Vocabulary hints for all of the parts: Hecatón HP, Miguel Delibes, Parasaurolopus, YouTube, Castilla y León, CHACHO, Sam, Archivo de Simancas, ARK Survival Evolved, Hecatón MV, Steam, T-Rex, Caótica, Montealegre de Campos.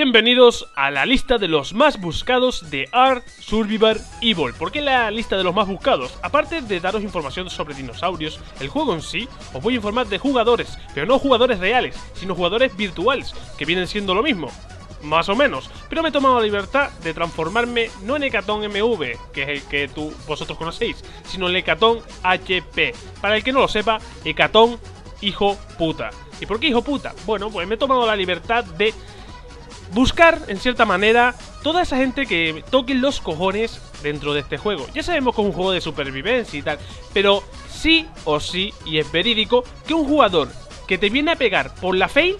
Bienvenidos a la lista de los más buscados de ARK Survival Evolved. ¿Por qué la lista de los más buscados? Aparte de daros información sobre dinosaurios, el juego en sí, os voy a informar de jugadores, pero no jugadores reales, sino jugadores virtuales, que vienen siendo lo mismo, más o menos. Pero me he tomado la libertad de transformarme no en Hecatón MV, que es el que vosotros conocéis, sino en Hecatón HP. Para el que no lo sepa, Hecatón hijo puta. ¿Y por qué hijo puta? Bueno, pues me he tomado la libertad de buscar, en cierta manera, toda esa gente que toque los cojones dentro de este juego. Ya sabemos que es un juego de supervivencia y tal, pero sí o sí, y es verídico, que un jugador que te viene a pegar por la face,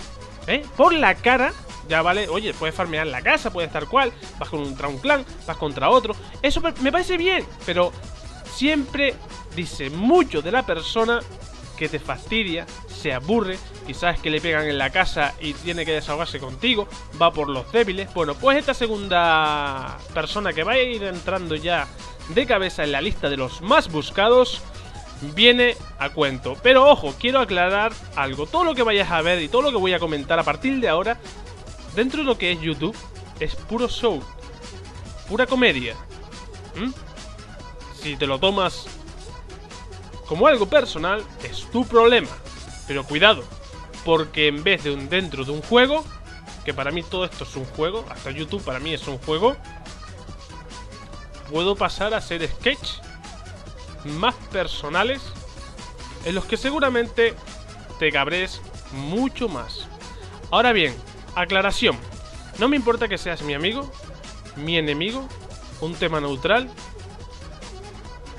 por la cara, ya vale, oye, puedes farmear en la casa, puedes estar cual, vas contra un clan, vas contra otro, eso me parece bien, pero siempre dice mucho de la persona que te fastidia, se aburre, quizás que le pegan en la casa y tiene que desahogarse contigo, va por los débiles. Bueno, pues esta segunda persona que va a ir entrando ya de cabeza en la lista de los más buscados viene a cuento. Pero ojo, quiero aclarar algo, todo lo que vayas a ver y todo lo que voy a comentar a partir de ahora, dentro de lo que es YouTube, es puro show, pura comedia. Si te lo tomas como algo personal, es tu problema. Pero cuidado, porque en vez de dentro de un juego, que para mí todo esto es un juego, hasta YouTube para mí es un juego, puedo pasar a hacer sketch más personales en los que seguramente te cabrees mucho más. Ahora bien, aclaración, no me importa que seas mi amigo, mi enemigo, un tema neutral,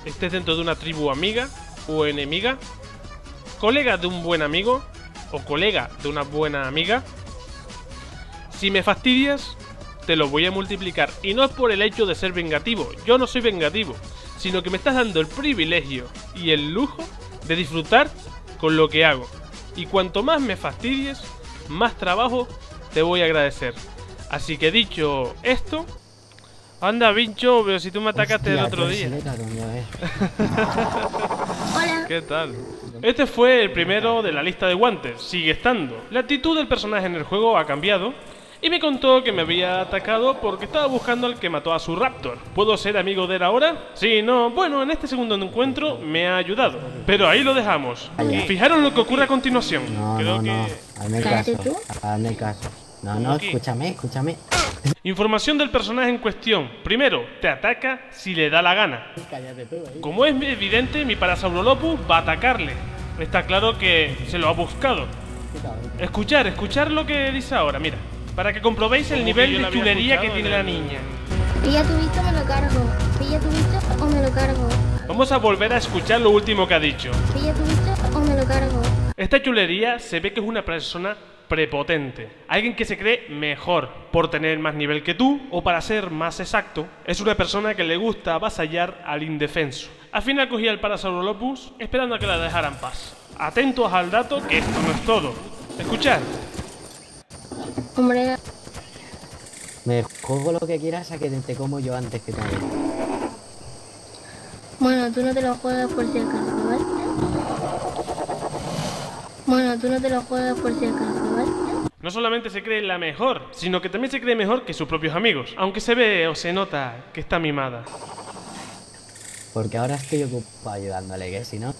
estés dentro de una tribu amiga o enemiga, colega de un buen amigo o colega de una buena amiga. Si me fastidias, te lo voy a multiplicar, y no es por el hecho de ser vengativo, yo no soy vengativo, sino que me estás dando el privilegio y el lujo de disfrutar con lo que hago, y cuanto más me fastidies, más trabajo te voy a agradecer. Así que dicho esto, anda, bicho, pero si tú me atacaste el otro día. Hola. ¿Qué tal? Este fue el primero de la lista de guantes, sigue estando. La actitud del personaje en el juego ha cambiado y me contó que me había atacado porque estaba buscando al que mató a su raptor. ¿Puedo ser amigo de él ahora? Sí, no, bueno, en este segundo encuentro me ha ayudado. Pero ahí lo dejamos. Fijaros lo que ocurre a continuación. Hazme el caso. No, escúchame. Información del personaje en cuestión. Primero, te ataca si le da la gana. Como es evidente, mi Parasaurolopus va a atacarle. Está claro que se lo ha buscado. Escuchar lo que dice ahora, mira, para que comprobéis el nivel de chulería que tiene la niña. Pilla tu visto, me lo cargo. Pilla tu visto o me lo cargo. Vamos a volver a escuchar lo último que ha dicho. Pilla tu visto o me lo cargo. Esta chulería se ve que es una persona prepotente, alguien que se cree mejor por tener más nivel que tú, o para ser más exacto, es una persona que le gusta avasallar al indefenso. Al final cogí al Parasaurolopus esperando a que la dejaran paz. Atentos al dato, que esto no es todo. Escuchad. Hombre, me juego lo que quieras a que te como yo antes que también. Bueno, tú no te lo juegas por si acaso, ¿vale? No solamente se cree la mejor, sino que también se cree mejor que sus propios amigos, aunque se ve o se nota que está mimada. Porque ahora estoy ocupado ayudándole, que si no...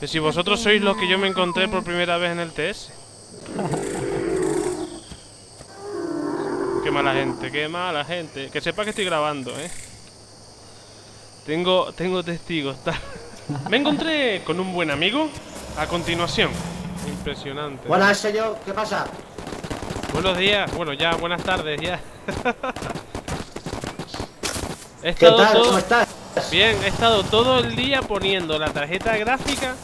Pero si vosotros sois los que yo me encontré por primera vez en el TS. Qué mala gente, qué mala gente. Que sepa que estoy grabando, Tengo testigos, tal. Me encontré con un buen amigo a continuación. Impresionante. Buenas, señor, ¿qué pasa? Buenos días, bueno, ya, buenas tardes, ya. ¿Qué tal? ¿Cómo estás? Bien, he estado todo el día poniendo la tarjeta gráfica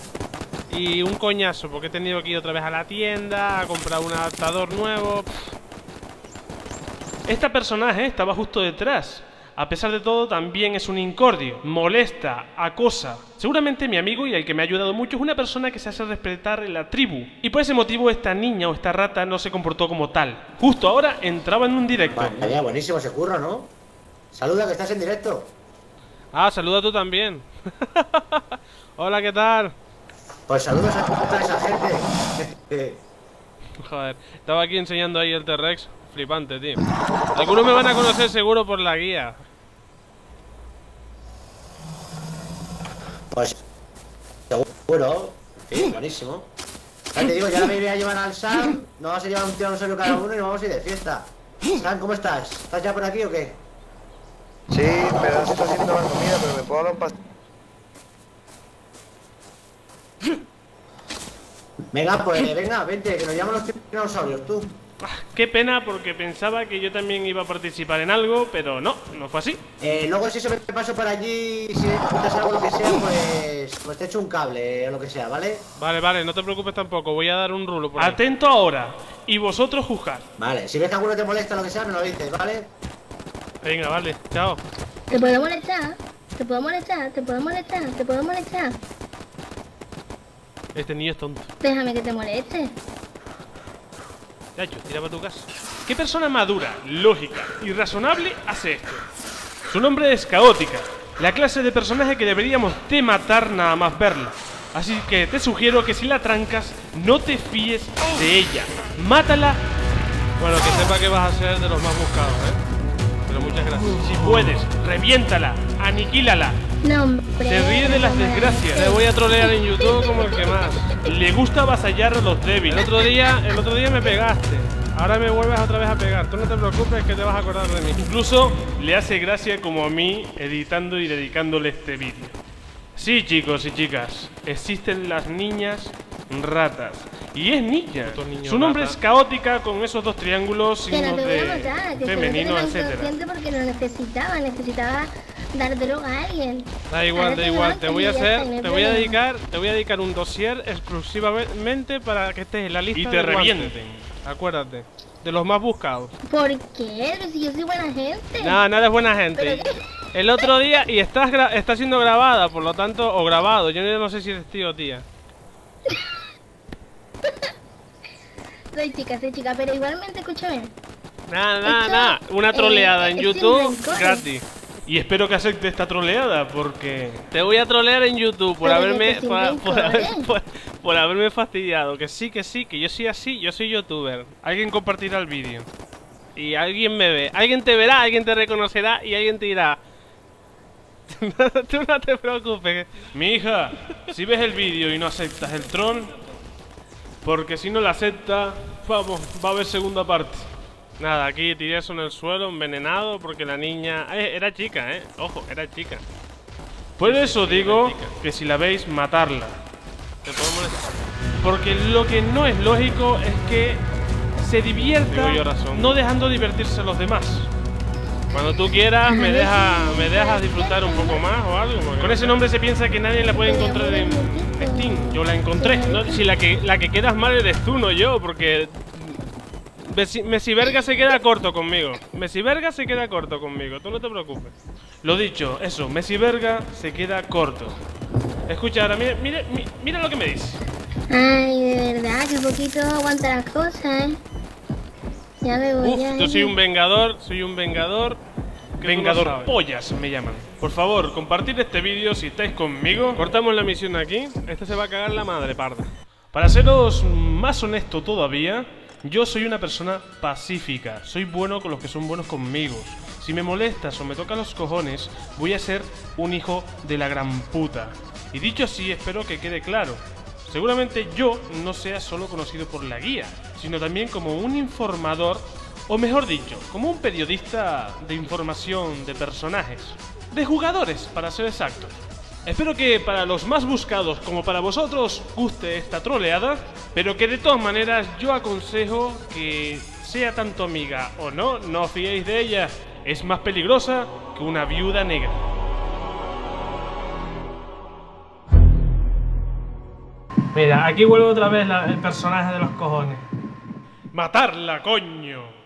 y un coñazo, porque he tenido que ir otra vez a la tienda a comprar un adaptador nuevo. Este personaje estaba justo detrás. A pesar de todo, también es un incordio, molesta, acosa. Seguramente mi amigo y el que me ha ayudado mucho es una persona que se hace respetar en la tribu. Y por ese motivo esta niña o esta rata no se comportó como tal. Justo ahora entraba en un directo. Vaya, buenísimo ese curro, ¿no? Saluda, que estás en directo. Ah, saluda tú también. Hola, ¿qué tal? Pues saludos a toda esa gente. Joder, estaba aquí enseñando ahí el T-Rex. Flipante, tío. Algunos me van a conocer seguro por la guía. Pues... seguro. Sí, buenísimo. Ya te digo, ya me voy a llevar al Sam. Nos vamos a llevar un tiranosaurio cada uno y nos vamos a ir de fiesta. Sam, ¿cómo estás? ¿Estás ya por aquí o qué? Sí, pero se está haciendo más comida, pero me puedo dar un pastel. Venga, pues, venga, vente, que nos llaman los dinosaurios, tú. Qué pena, porque pensaba que yo también iba a participar en algo, pero no, no fue así. Luego si se me paso por allí, si necesitas algo, lo que sea, pues te echo un cable o lo que sea, ¿vale? Vale, vale, no te preocupes tampoco, voy a dar un rulo por ahí. Atento ahora, y vosotros juzgad. Vale, si ves que alguno te molesta, lo que sea, me lo dices, ¿vale? Venga, vale, chao. Te puedo molestar, te puedo molestar, te puedo molestar, te puedo molestar. Este niño es tonto. Déjame que te moleste. Chacho, tira para tu casa. ¿Qué persona madura, lógica y razonable hace esto? Su nombre es Caótica, la clase de personaje que deberíamos te matar nada más verla. Así que te sugiero que si la trancas, no te fíes de ella. Mátala. Bueno, que sepa que vas a ser de los más buscados, ¿eh? Pero muchas gracias. Si puedes, reviéntala, aniquílala. No, se ríe de las desgracias. Le voy a trolear en YouTube como el que más. Le gusta avasallar a los débiles. El otro día me pegaste. Ahora me vuelves otra vez a pegar. Tú no te preocupes que te vas a acordar de mí. Incluso le hace gracia como a mí editando y dedicándole este vídeo. Sí, chicos y chicas, existen las niñas ratas. Y es niña. Su nombre es Caótica con esos dos triángulos, signos de femenino, etcétera. Porque lo necesitaba dar droga a alguien. Da igual, da igual. Te voy a dedicar un dossier exclusivamente para que estés en la lista y te revienten. Acuérdate, de los más buscados. ¿Por qué? Si yo soy buena gente. No, nada es buena gente. El otro día y está siendo grabada, por lo tanto, o grabado. Yo no sé si eres tío o tía. Soy chica, pero igualmente escúchame. Nada. Una troleada en YouTube gratis. Y espero que acepte esta troleada, porque te voy a trolear en YouTube por haberme fastidiado. Que yo soy así, yo soy youtuber. Alguien compartirá el vídeo y alguien me ve, alguien te verá, alguien te reconocerá y alguien te dirá. Tú no te preocupes. Mi hija, si ves el vídeo y no aceptas el tron, porque si no la acepta, vamos, va a haber segunda parte. Nada, aquí tiré eso en el suelo, envenenado, porque la niña... era chica, ¿eh? Ojo, era chica. Por eso digo que si la veis, matarla. ¿Te puedo molestar? Porque lo que no es lógico es que se divierta no dejando divertirse a los demás. Cuando tú quieras, me dejas disfrutar un poco más o algo. Con ese nombre se piensa que nadie la puede encontrar en Steam. Yo la encontré, ¿no? Si la que quedas mal eres tú, no yo, porque... Mesiverga se queda corto conmigo. Mesiverga se queda corto conmigo. Tú no te preocupes. Lo dicho, eso. Mesiverga se queda corto. Escucha, ahora mira lo que me dice. Ay, de verdad, que poquito aguanta las cosas, ¿eh? Ya me voy. Uf, yo soy un vengador. Vengador pollas me llaman. Por favor, compartid este vídeo si estáis conmigo. Cortamos la misión aquí. Esta se va a cagar la madre parda. Para seros más honesto todavía, yo soy una persona pacífica, soy bueno con los que son buenos conmigo. Si me molestas o me tocas los cojones, voy a ser un hijo de la gran puta. Y dicho así, espero que quede claro. Seguramente yo no sea solo conocido por la guía, sino también como un informador, o mejor dicho, como un periodista de información de personajes. De jugadores, para ser exactos. Espero que para los más buscados como para vosotros guste esta troleada, pero que de todas maneras yo aconsejo que, sea tanto amiga o no, no os fiéis de ella. Es más peligrosa que una viuda negra. Mira, aquí vuelve otra vez el personaje de los cojones. ¡Matarla, coño!